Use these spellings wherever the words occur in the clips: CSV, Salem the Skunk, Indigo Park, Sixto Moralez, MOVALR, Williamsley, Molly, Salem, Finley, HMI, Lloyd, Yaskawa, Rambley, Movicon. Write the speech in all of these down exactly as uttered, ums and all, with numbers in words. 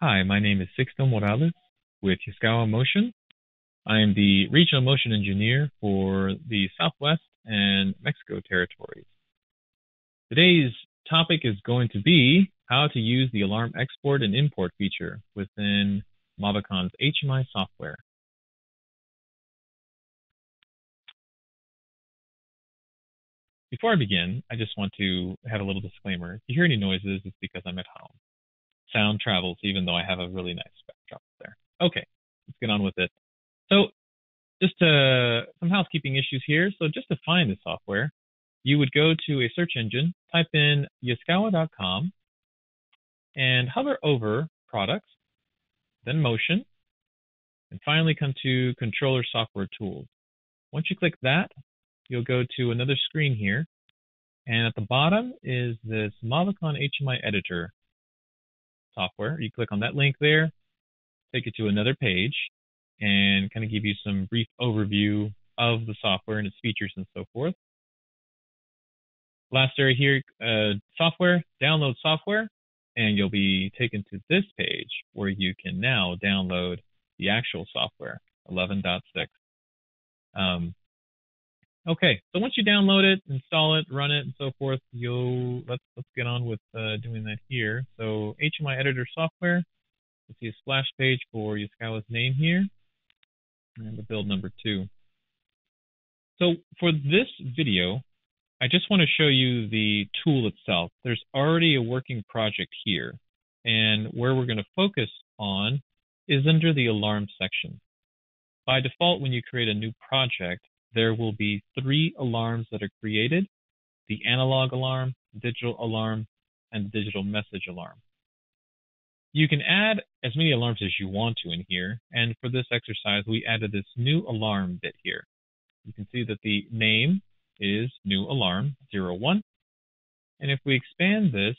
Hi, my name is Sixto Moralez with Yaskawa Motion. I am the Regional Motion Engineer for the Southwest and Mexico territories. Today's topic is going to be how to use the alarm export and import feature within Movicon's H M I software. Before I begin, I just want to have a little disclaimer. If you hear any noises, it's because I'm at home. Sound travels, even though I have a really nice backdrop there. Okay, let's get on with it. So just to, some housekeeping issues here. So just to find the software, you would go to a search engine, type in yaskawa dot com, and hover over products, then motion, and finally come to controller software tools. Once you click that, you'll go to another screen here, and at the bottom is this Movicon H M I editor software. You click on that link there, take it to another page, and kind of give you some brief overview of the software and its features and so forth. Last area here, uh, software, download software, and you'll be taken to this page where you can now download the actual software, eleven point six. Um, okay, so once you download it, install it, run it, and so forth, you'll, let's, let's get on with uh, doing that here. So H M I editor software, you'll see a splash page for Yaskawa's name here, and the build number two. So for this video, I just want to show you the tool itself. There's already a working project here, and where we're going to focus on is under the alarm section. By default, when you create a new project, there will be three alarms that are created: the analog alarm, digital alarm, and digital message alarm. You can add as many alarms as you want to in here, and for this exercise, we added this new alarm bit here. You can see that the name is new alarm zero one. And if we expand this,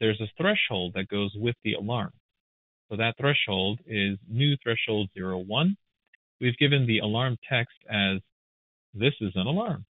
there's a threshold that goes with the alarm. So that threshold is new threshold zero one. We've given the alarm text as "this is an alarm."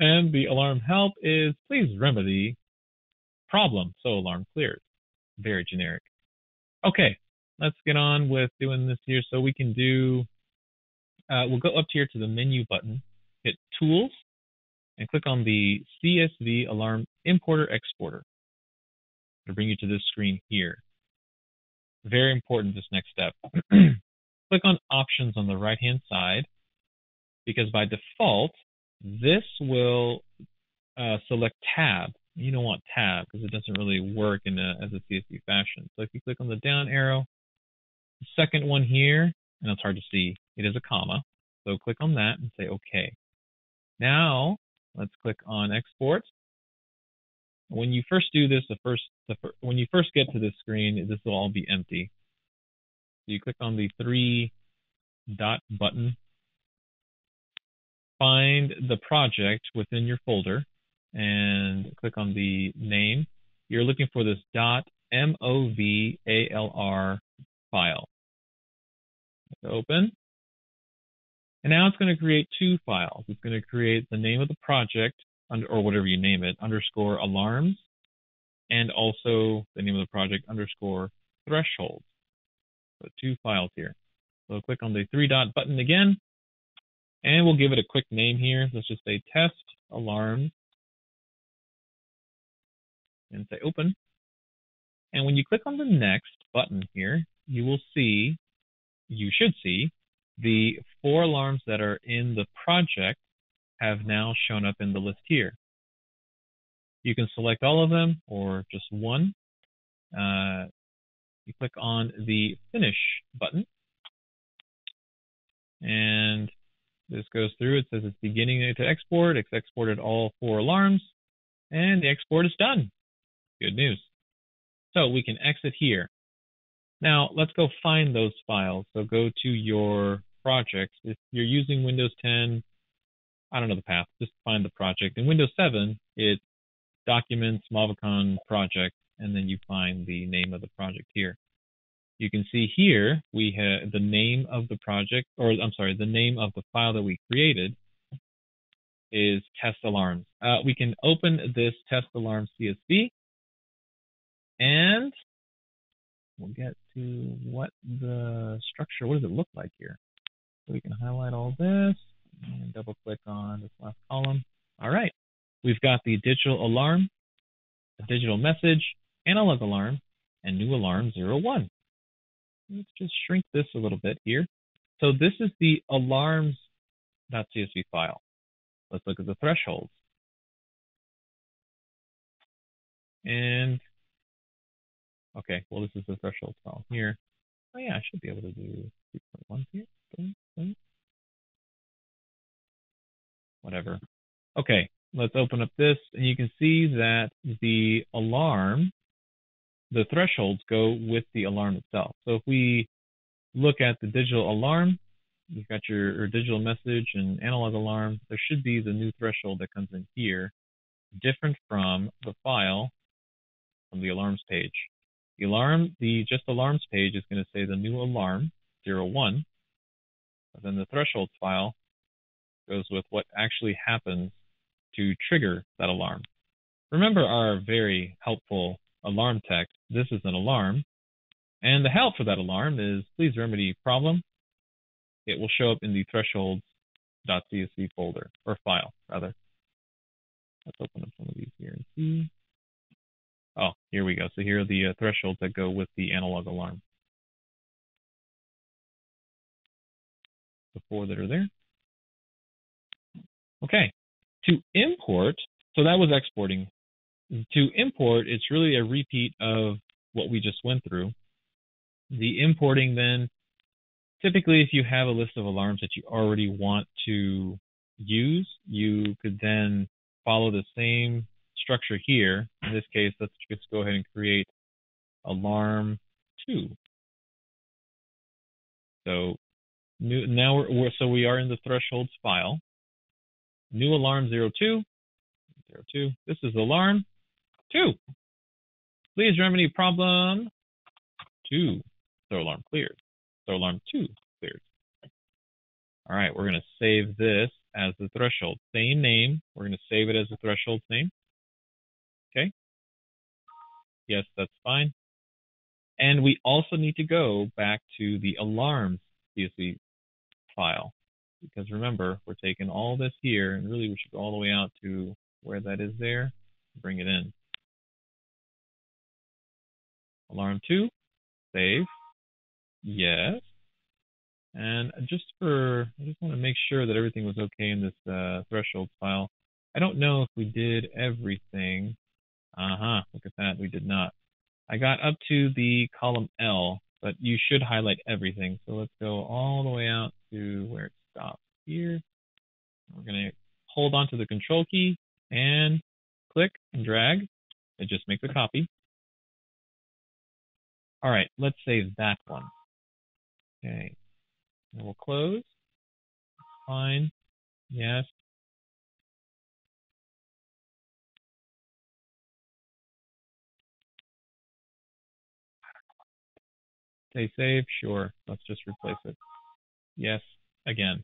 And the alarm help is "please remedy problem so alarm clears." Very generic. Okay, let's get on with doing this here. So we can do, uh, we'll go up here to the menu button, hit Tools, and click on the C S V Alarm Importer Exporter. It'll bring you to this screen here. Very important, this next step. Click on Options on the right-hand side, because by default, this will uh, select Tab. You don't want Tab, because it doesn't really work in a, as a C S V fashion. So if you click on the down arrow, the second one here, and it's hard to see, it is a comma. So click on that and say OK. Now, let's click on Export. When you first do this, the first, the fir when you first get to this screen, this will all be empty. So you click on the three dot button, find the project within your folder, and click on the name. You're looking for this dot M O V A L R file. Let's open. And now it's going to create two files. It's going to create the name of the project, or whatever you name it, underscore alarms, and also the name of the project, underscore thresholds. So two files here. So I'll click on the three dot button again, and we'll give it a quick name here. Let's just say test alarms, and say open. And when you click on the next button here, you will see, you should see, the four alarms that are in the project have now shown up in the list here. You can select all of them or just one. Uh, you click on the Finish button, and this goes through. It says it's beginning to export. It's exported all four alarms, and the export is done. Good news. So we can exit here. Now, let's go find those files. So go to your projects. If you're using Windows ten, I don't know the path, just find the project. In Windows seven, it's Documents, Movicon Project, and then you find the name of the project here. You can see here we have the name of the project, or I'm sorry, the name of the file that we created is test alarms. Uh, we can open this test alarm C S V, and we'll get to what the structure, what does it look like here? So we can highlight all this and double click on this last column. All right, we've got the digital alarm, a digital message, analog alarm, and new alarm zero one. Let's just shrink this a little bit here. So this is the alarms.csv file. Let's look at the thresholds. And okay, well, this is the threshold file here. Oh yeah, I should be able to do three point one here. Whatever. Okay, let's open up this, and you can see that the alarm, the thresholds go with the alarm itself. So if we look at the digital alarm, you've got your, your digital message and analog alarm. There should be the new threshold that comes in here, different from the file from the alarms page. The alarm, the just alarms page is going to say the new alarm zero one, but then the thresholds file goes with what actually happens to trigger that alarm. Remember our very helpful alarm text, this is an alarm, and the help for that alarm is please remedy problem. It will show up in the thresholds.csv folder, or file, rather. Let's open up some of these here and see. Oh, here we go. So here are the uh, thresholds that go with the analog alarm. The four that are there. Okay. To import, so that was exporting. To import, it's really a repeat of what we just went through. The importing then, typically if you have a list of alarms that you already want to use, you could then follow the same structure here. In this case, let's just go ahead and create alarm two. So new, now we're, we're so we are in the thresholds file. New alarm zero two. zero two. This is alarm two. Please remedy problem two. So alarm cleared. So alarm two cleared. All right, we're going to save this as the threshold. Same name. We're going to save it as the threshold name. Okay. Yes, that's fine. And we also need to go back to the alarms C S V file. Because remember, we're taking all this here, and really we should go all the way out to where that is there, bring it in. Alarm two, save, yes. And just for, I just want to make sure that everything was okay in this uh, thresholds file. I don't know if we did everything. Uh-huh, look at that, we did not. I got up to the column L, but you should highlight everything. So let's go all the way out to where it stops here. We're going to hold on to the control key and click and drag. It just makes a copy. All right, let's save that one. Okay, and we'll close. Fine, yes. Say save, sure, let's just replace it. Yes, again.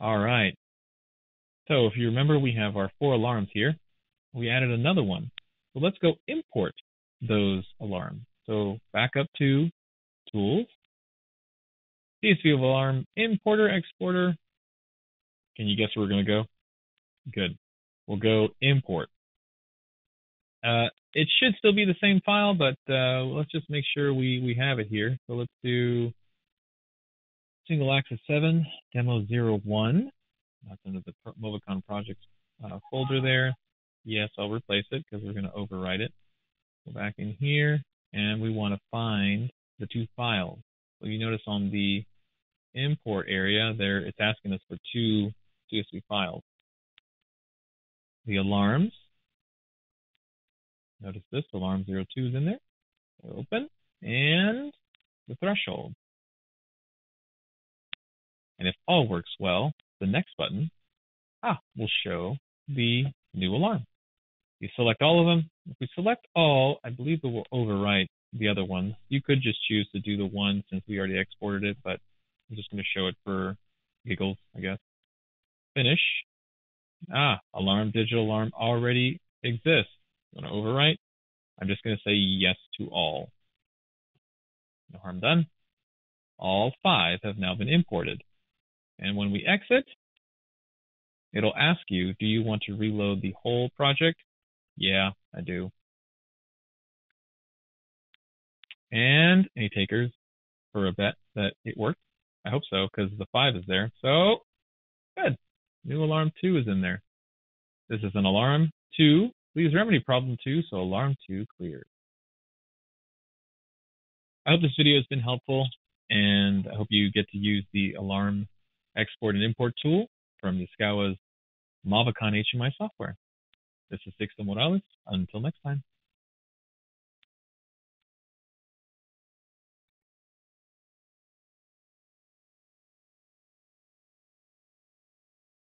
All right. So if you remember, we have our four alarms here. We added another one. So let's go import those alarms. So back up to Tools, C S V of Alarm, Importer, Exporter. Can you guess where we're going to go? Good. We'll go Import. Uh, it should still be the same file, but uh, let's just make sure we, we have it here. So let's do single access seven, demo zero one. That's under the Movicon projects uh, folder there. Yes, I'll replace it because we're going to overwrite it. Go back in here, and we want to find the two files. So you notice on the import area there, it's asking us for two C S V files. The alarms. Notice this, alarm zero two is in there. We'll open, and the threshold. And if all works well, the next button ah, will show the new alarm. You select all of them. If we select all, I believe it will overwrite the other one. You could just choose to do the one since we already exported it, but I'm just going to show it for giggles, I guess. Finish. Ah, alarm, digital alarm already exists. I'm going to overwrite. I'm just going to say yes to all. No harm done. All five have now been imported. And when we exit, it'll ask you, do you want to reload the whole project? Yeah, I do. And any takers for a bet that it worked? I hope so, because the five is there. So, good. New alarm two is in there. This is an alarm two. Please remedy problem two, so alarm two cleared. I hope this video has been helpful, and I hope you get to use the alarm export and import tool from Yaskawa's Movicon H M I software. This is Sixto Moralez. Until next time.